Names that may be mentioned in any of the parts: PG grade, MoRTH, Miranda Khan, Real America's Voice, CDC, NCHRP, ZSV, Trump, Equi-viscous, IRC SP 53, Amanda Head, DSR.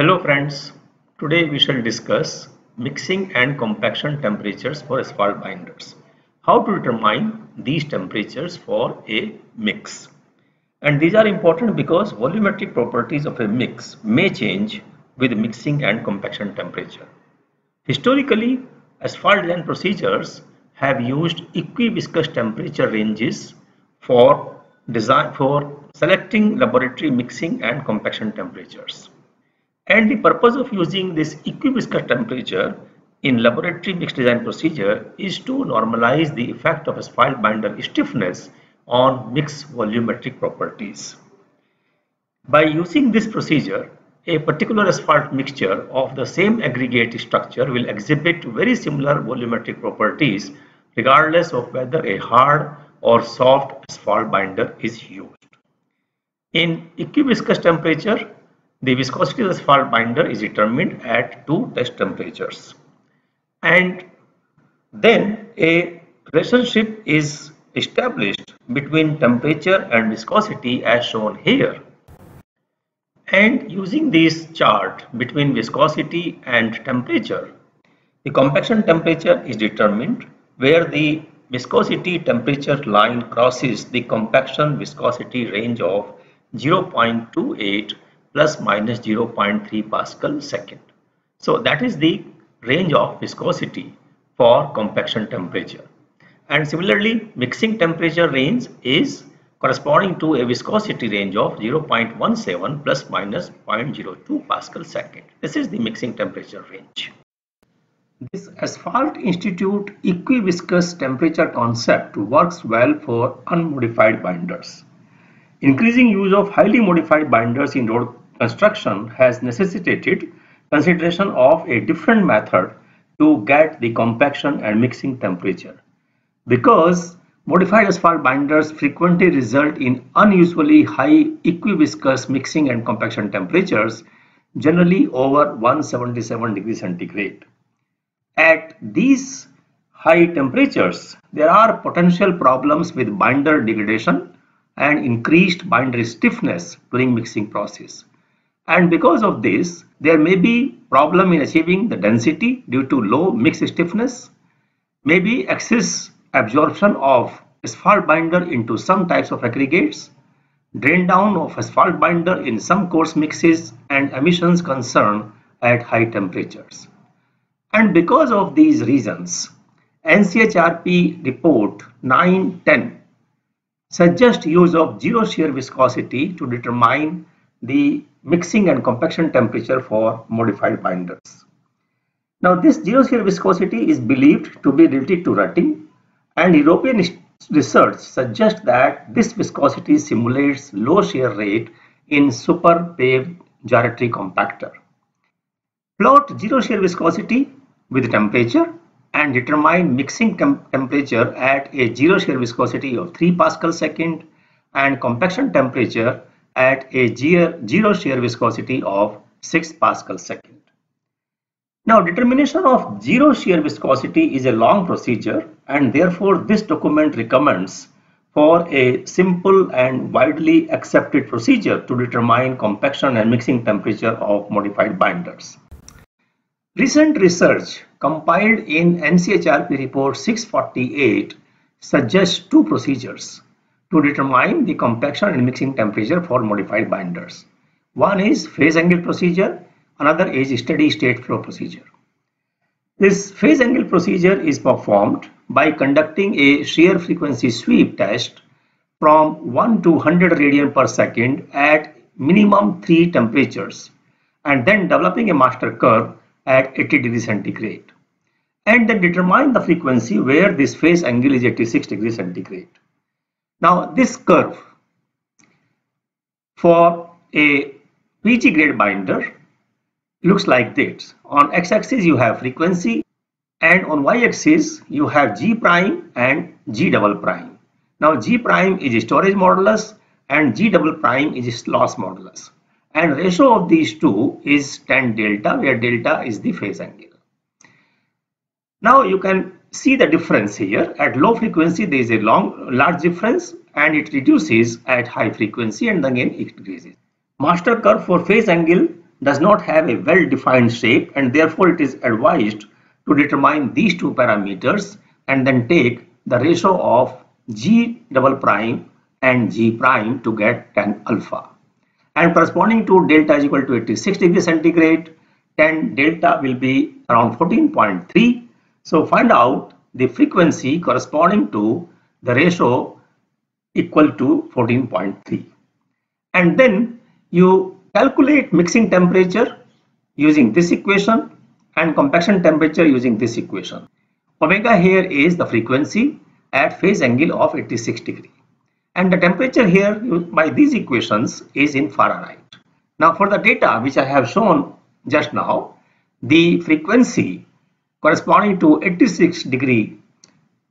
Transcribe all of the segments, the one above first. Hello friends, today we shall discuss mixing and compaction temperatures for asphalt binders. How to determine these temperatures for a mix. And these are important because volumetric properties of a mix may change with mixing and compaction temperature. Historically, asphalt design procedures have used equiviscous temperature ranges for selecting laboratory mixing and compaction temperatures. And the purpose of using this equiviscous temperature in laboratory mix design procedure is to normalize the effect of asphalt binder stiffness on mix volumetric properties. By using this procedure, a particular asphalt mixture of the same aggregate structure will exhibit very similar volumetric properties regardless of whether a hard or soft asphalt binder is used. In equiviscous temperature, the viscosity of the asphalt binder is determined at two test temperatures, and then a relationship is established between temperature and viscosity as shown here. And using this chart between viscosity and temperature, the compaction temperature is determined where the viscosity temperature line crosses the compaction viscosity range of 0.28 plus minus 0.3 Pascal second. So that is the range of viscosity for compaction temperature. And similarly, mixing temperature range is corresponding to a viscosity range of 0.17 plus minus 0.02 Pascal second. This is the mixing temperature range. This Asphalt Institute equiviscous temperature concept works well for unmodified binders. Increasing use of highly modified binders in road construction has necessitated consideration of a different method to get the compaction and mixing temperature. Because modified asphalt binders frequently result in unusually high equiviscous mixing and compaction temperatures, generally over 177 degrees centigrade. At these high temperatures, there are potential problems with binder degradation and increased binder stiffness during mixing process. And because of this, there may be problem in achieving the density due to low mix stiffness, maybe excess absorption of asphalt binder into some types of aggregates, drain down of asphalt binder in some coarse mixes, and emissions concern at high temperatures. And because of these reasons, NCHRP report 910 suggest use of zero shear viscosity to determine the mixing and compaction temperature for modified binders. Now, this zero shear viscosity is believed to be related to rutting, and European research suggests that this viscosity simulates low shear rate in super paved gyratory compactor. Plot zero shear viscosity with temperature and determine mixing temperature at a zero shear viscosity of 3 Pascal second and compaction temperature at a zero shear viscosity of 6 Pascal second. Now, determination of zero shear viscosity is a long procedure, and therefore this document recommends for a simple and widely accepted procedure to determine compaction and mixing temperature of modified binders. Recent research compiled in NCHRP report 648 suggests two procedures to determine the compaction and mixing temperature for modified binders. One is phase angle procedure, another is steady state flow procedure. This phase angle procedure is performed by conducting a shear frequency sweep test from 1 to 100 radian per second at minimum 3 temperatures, and then developing a master curve at 80 degrees centigrade, and then determine the frequency where this phase angle is 86 degrees centigrade. Now, this curve for a PG grade binder looks like this. On x-axis you have frequency, and on y-axis you have G prime and G double prime. Now, G prime is storage modulus and G double prime is loss modulus. And ratio of these two is tan delta, where delta is the phase angle. Now you can see the difference here. At low frequency there is a large difference, and it reduces at high frequency, and again it increases. Master curve for phase angle does not have a well-defined shape, and therefore it is advised to determine these two parameters and then take the ratio of G double prime and G prime to get tan alpha. And corresponding to delta is equal to 86 degrees centigrade, tan delta will be around 14.3. So find out the frequency corresponding to the ratio equal to 14.3. And then you calculate mixing temperature using this equation and compaction temperature using this equation. Omega here is the frequency at phase angle of 86 degree. And the temperature here by these equations is in Fahrenheit. Now for the data which I have shown just now, the frequency corresponding to 86 degree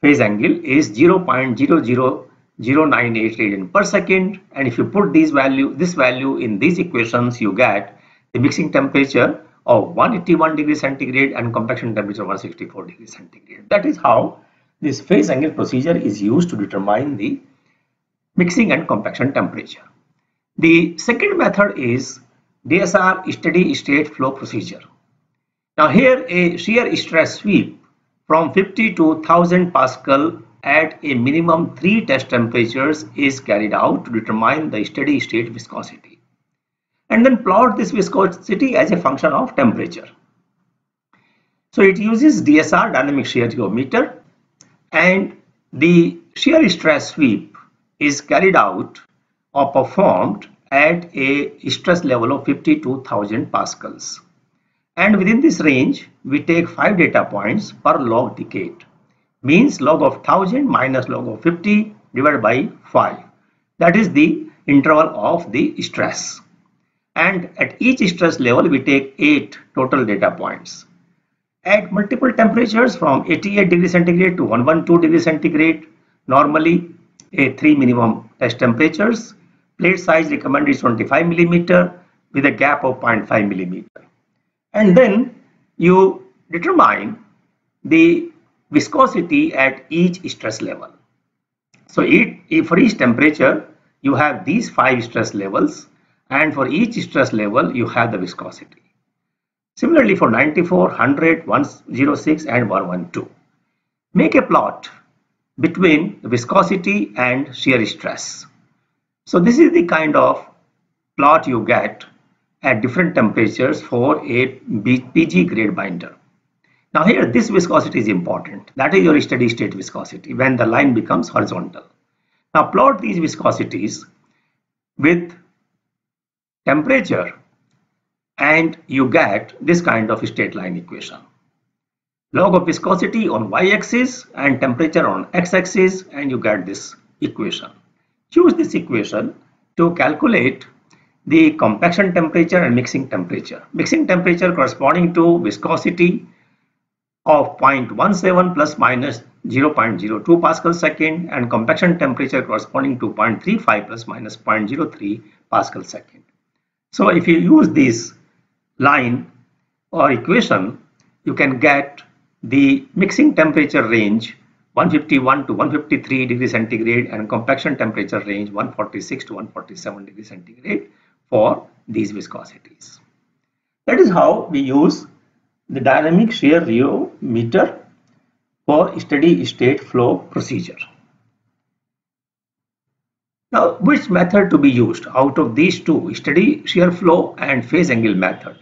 phase angle is 0.00098 radian per second, and if you put this value in these equations, you get the mixing temperature of 181 degrees centigrade and compaction temperature 164 degrees centigrade. That is how this phase angle procedure is used to determine the mixing and compaction temperature. The second method is DSR steady state flow procedure. Now here a shear stress sweep from 50 to 1000 Pascal at a minimum 3 test temperatures is carried out to determine the steady state viscosity, and then plot this viscosity as a function of temperature. So it uses DSR dynamic shear geometer, and the shear stress sweep is carried out or performed at a stress level of 50 to 1000 Pascals, and within this range we take 5 data points per log decade, means log of 1000 minus log of 50 divided by 5. That is the interval of the stress, and at each stress level we take 8 total data points. At multiple temperatures from 88 degrees centigrade to 112 degrees centigrade, normally a 3 minimum test temperatures, plate size recommended is 25 millimeter with a gap of 0.5 millimeter, and then you determine the viscosity at each stress level. So for each temperature you have these 5 stress levels, and for each stress level you have the viscosity. Similarly for 94, 100, 106 and 112. Make a plot between viscosity and shear stress. So this is the kind of plot you get at different temperatures for a PG grade binder. Now here this viscosity is important, that is your steady state viscosity when the line becomes horizontal. Now plot these viscosities with temperature and you get this kind of straight line equation. Log of viscosity on y-axis and temperature on x-axis, and you get this equation. Choose this equation to calculate the compaction temperature and mixing temperature. Mixing temperature corresponding to viscosity of 0.17 plus minus 0.02 Pascal second, and compaction temperature corresponding to 0.35 plus minus 0.03 Pascal second. So if you use this line or equation, you can get the mixing temperature range 151 to 153 degrees centigrade and compaction temperature range 146 to 147 degrees centigrade for these viscosities. That is how we use the dynamic shear geometer for steady state flow procedure. Now which method to be used out of these two, steady shear flow and phase angle method?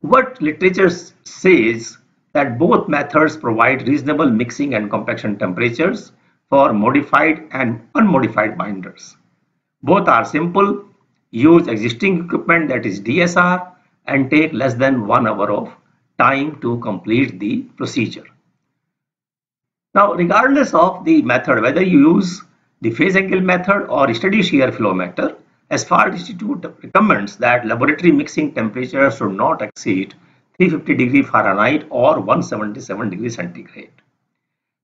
What literature says that both methods provide reasonable mixing and compaction temperatures for modified and unmodified binders. Both are simple. Use existing equipment, that is DSR, and take less than 1 hour of time to complete the procedure. Now regardless of the method, whether you use the phase angle method or steady shear flow method, SFAR Institute recommends that laboratory mixing temperature should not exceed 350 degree Fahrenheit or 177 degree centigrade.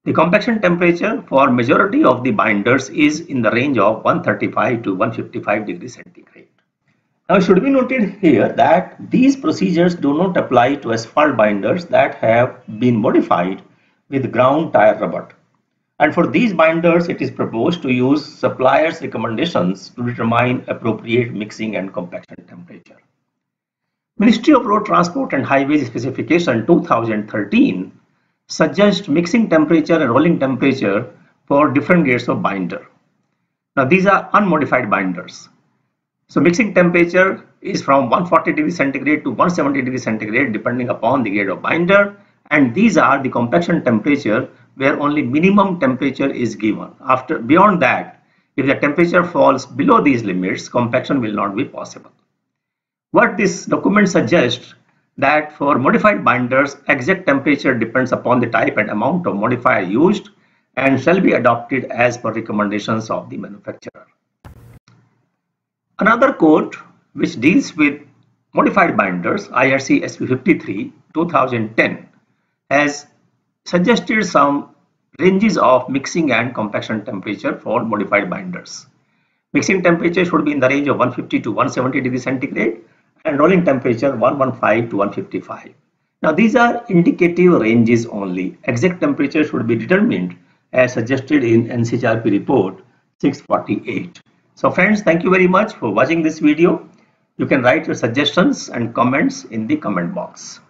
The compaction temperature for majority of the binders is in the range of 135 to 155 degree centigrade. Now it should be noted here that these procedures do not apply to asphalt binders that have been modified with ground tire rubber. And for these binders, it is proposed to use suppliers' recommendations to determine appropriate mixing and compaction temperature. Ministry of Road Transport and Highways Specification 2013 suggests mixing temperature and rolling temperature for different grades of binder. Now these are unmodified binders. So mixing temperature is from 140 degrees centigrade to 170 degrees centigrade depending upon the grade of binder, and these are the compaction temperature where only minimum temperature is given. After beyond that, if the temperature falls below these limits, compaction will not be possible. What this document suggests that for modified binders, exact temperature depends upon the type and amount of modifier used and shall be adopted as per recommendations of the manufacturer. Another code which deals with modified binders, IRC SP 53 2010, has suggested some ranges of mixing and compaction temperature for modified binders. Mixing temperature should be in the range of 150 to 170 degrees centigrade, and rolling temperature 115 to 155. Now these are indicative ranges only. Exact temperature should be determined as suggested in NCHRP report 648. So friends, thank you very much for watching this video. You can write your suggestions and comments in the comment box.